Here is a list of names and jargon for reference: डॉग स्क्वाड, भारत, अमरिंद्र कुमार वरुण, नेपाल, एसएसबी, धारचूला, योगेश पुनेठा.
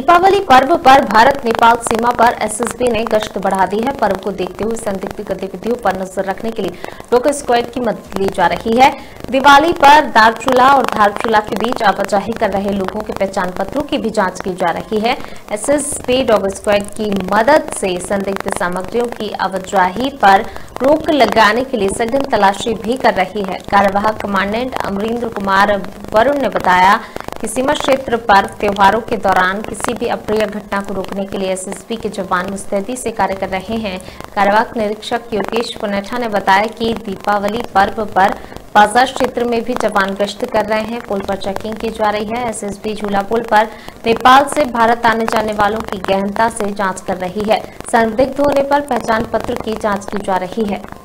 दीपावली पर्व पर भारत नेपाल सीमा पर एसएसबी ने गश्त बढ़ा दी है। पर्व को देखते हुए संदिग्ध गतिविधियों पर नजर रखने के लिए डॉग स्क्वाड की मदद ली जा रही है। दिवाली पर धारचूला और धारचूला के बीच आवाजाही कर रहे लोगों के पहचान पत्रों की भी जाँच की जा रही है। एसएसबी डॉग स्क्वाड की मदद से संदिग्ध सामग्रियों की आवाजाही पर रोक लगाने के लिए सघन तलाशी भी कर रही है। कार्यवाहक कमांडेंट अमरिंद्र कुमार वरुण ने बताया कि सीमा क्षेत्र पर त्योहारों के दौरान किसी भी अप्रिय घटना को रोकने के लिए एसएसबी के जवान मुस्तैदी से कार्य कर रहे हैं। कार्यवाहक निरीक्षक योगेश पुनेठा ने बताया कि दीपावली पर्व पर बाजार क्षेत्र में भी जवान गश्त कर रहे हैं। पुल पर चेकिंग की जा रही है। एसएसबी झूला पुल पर नेपाल से भारत आने जाने वालों की गहनता से जांच कर रही है। संदिग्ध होने पर पहचान पत्र की जांच की जा रही है।